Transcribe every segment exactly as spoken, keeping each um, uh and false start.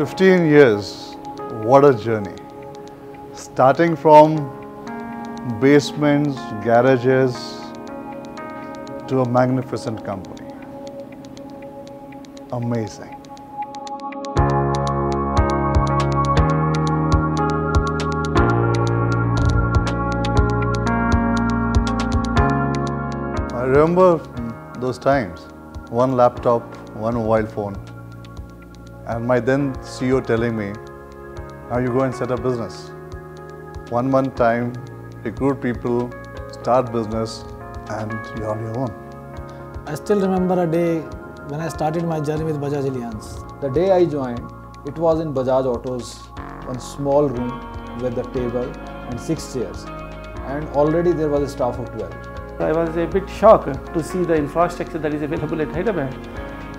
fifteen years, what a journey. Starting from basements, garages, to a magnificent company. Amazing. I remember those times, one laptop, one mobile phone. And my then C E O telling me, now you go and set up business. One month time, recruit people, start business, and you're on your own. I still remember a day when I started my journey with Bajaj Allianz. The day I joined, it was in Bajaj Autos, one small room with a table and six chairs. And already there was a staff of twelve. I was a bit shocked to see the infrastructure that is available at Hyderabad.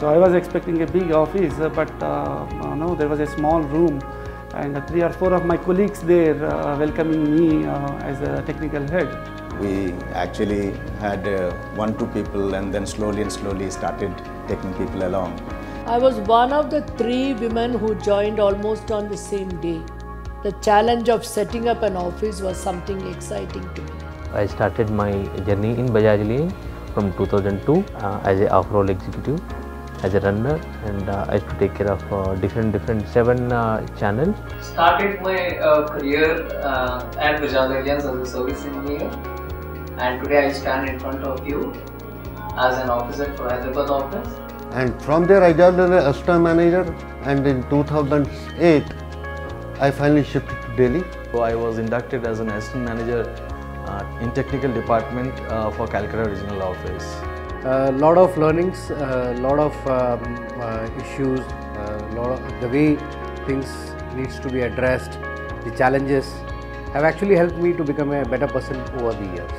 So I was expecting a big office, but uh, no, there was a small room and three or four of my colleagues there uh, welcoming me uh, as a technical head. We actually had uh, one, two people and then slowly and slowly started taking people along. I was one of the three women who joined almost on the same day. The challenge of setting up an office was something exciting to me. I started my journey in Bajaj Allianz from two thousand two uh, as an off-roll executive, as a runner, and uh, I used to take care of uh, different, different seven uh, channels. Started my uh, career uh, at Bajaj Allianz as a service engineer, and today I stand in front of you as an officer for Hyderabad office. And from there I joined as a store manager, and in two thousand eight I finally shifted to Delhi. So I was inducted as an assistant manager uh, in technical department uh, for Calcutta Regional Office. A uh, lot of learnings, a uh, lot of um, uh, issues, uh, lot of the way things needs to be addressed, the challenges have actually helped me to become a better person over the years.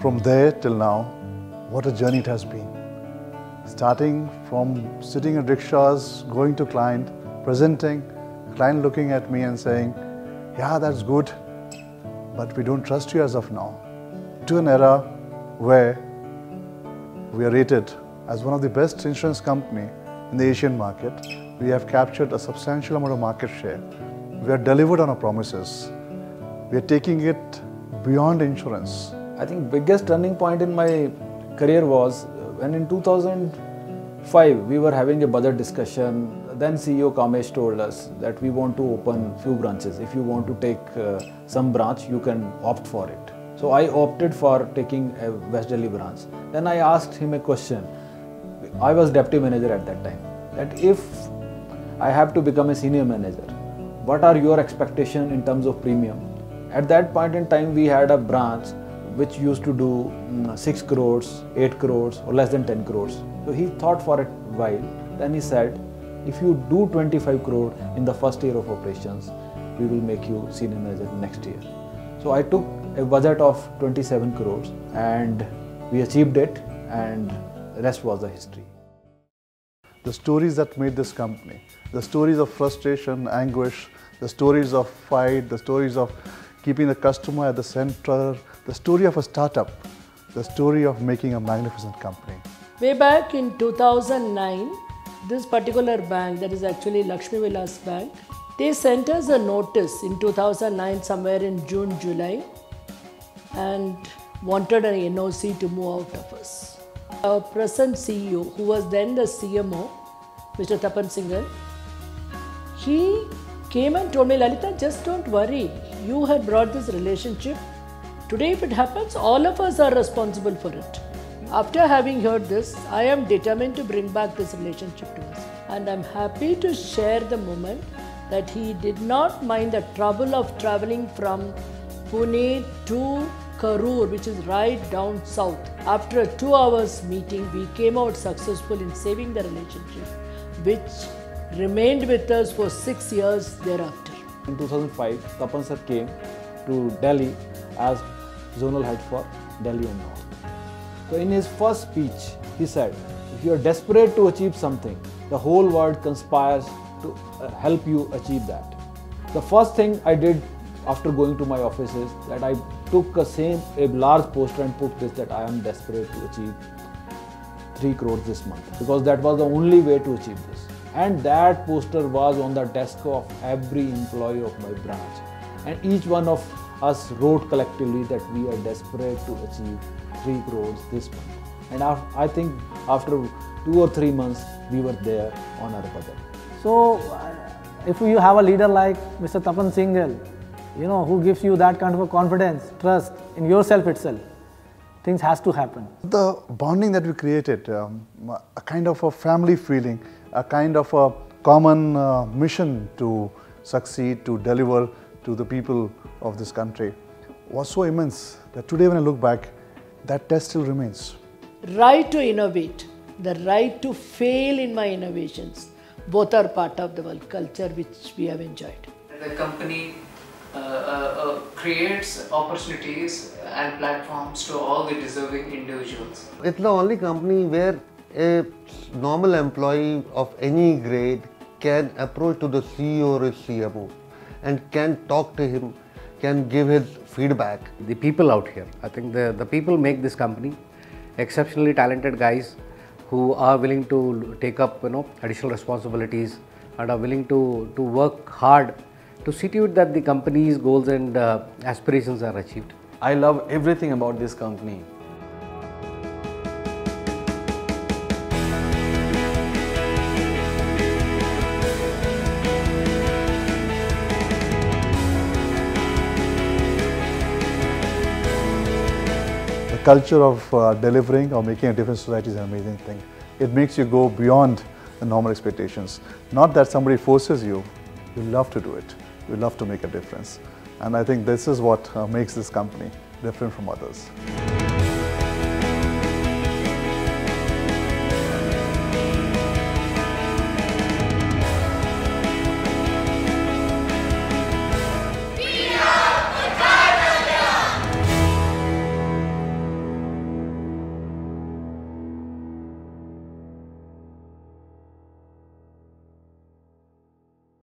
From there till now, what a journey it has been. Starting from sitting in rickshaws, going to client, presenting, client looking at me and saying, yeah, that's good, but we don't trust you as of now, to an era where we are rated as one of the best insurance company in the Asian market. We have captured a substantial amount of market share. We have delivered on our promises. We are taking it beyond insurance. I think biggest turning point in my career was when in two thousand five we were having a budget discussion. Then C E O Kamesh told us that we want to open few branches. If you want to take uh, some branch, you can opt for it. So I opted for taking a West Delhi branch. Then I asked him a question. I was deputy manager at that time. That if I have to become a senior manager, what are your expectations in terms of premium? At that point in time, we had a branch which used to do um, six crores, eight crores or less than ten crores. So he thought for a while. Then he said, if you do twenty-five crore in the first year of operations, we will make you senior manager next year. So I took a budget of twenty-seven crores and we achieved it, and the rest was the history. The stories that made this company, the stories of frustration, anguish, the stories of fight, the stories of keeping the customer at the center, the story of a startup, the story of making a magnificent company. Way back in two thousand nine, this particular bank, that is actually Lakshmi Vilas Bank, they sent us a notice in two thousand nine, somewhere in June, July, and wanted an N O C to move out of us. Our present C E O, who was then the C M O, Mister Tapan Singhal, he came and told me, Lalita, just don't worry. You had brought this relationship. Today, if it happens, all of us are responsible for it. After having heard this, I am determined to bring back this relationship to us. And I'm happy to share the moment that he did not mind the trouble of traveling from Pune to Karur, which is right down south. After a two hours meeting, we came out successful in saving the relationship, which remained with us for six years thereafter. In two thousand five, Tapan sir came to Delhi as zonal head for Delhi and North. So in his first speech, he said, if you are desperate to achieve something, the whole world conspires to help you achieve that. The first thing I did after going to my office is that I took a, same, a large poster and put this, that I am desperate to achieve three crores this month, because that was the only way to achieve this. And that poster was on the desk of every employee of my branch. And each one of us wrote collectively that we are desperate to achieve three crores this month. And after, I think after two or three months, we were there on our budget. So, if you have a leader like Mister Tapan Singhal, you know, who gives you that kind of a confidence, trust in yourself itself, things has to happen. The bonding that we created, um, a kind of a family feeling, a kind of a common uh, mission to succeed, to deliver to the people of this country, was so immense that today when I look back, that test still remains. Right to innovate, the right to fail in my innovations, both are part of the world culture which we have enjoyed. The company uh, uh, creates opportunities and platforms to all the deserving individuals. It's the only company where a normal employee of any grade can approach to the C E O or his C M O and can talk to him, can give his feedback. The people out here, I think the, the people make this company, exceptionally talented guys who are willing to take up, you know, additional responsibilities and are willing to, to work hard to see to it that the company's goals and uh, aspirations are achieved. I love everything about this company. Culture of uh, delivering or making a difference in society is an amazing thing. It makes you go beyond the normal expectations. Not that somebody forces you, you love to do it, you love to make a difference. And I think this is what uh, makes this company different from others.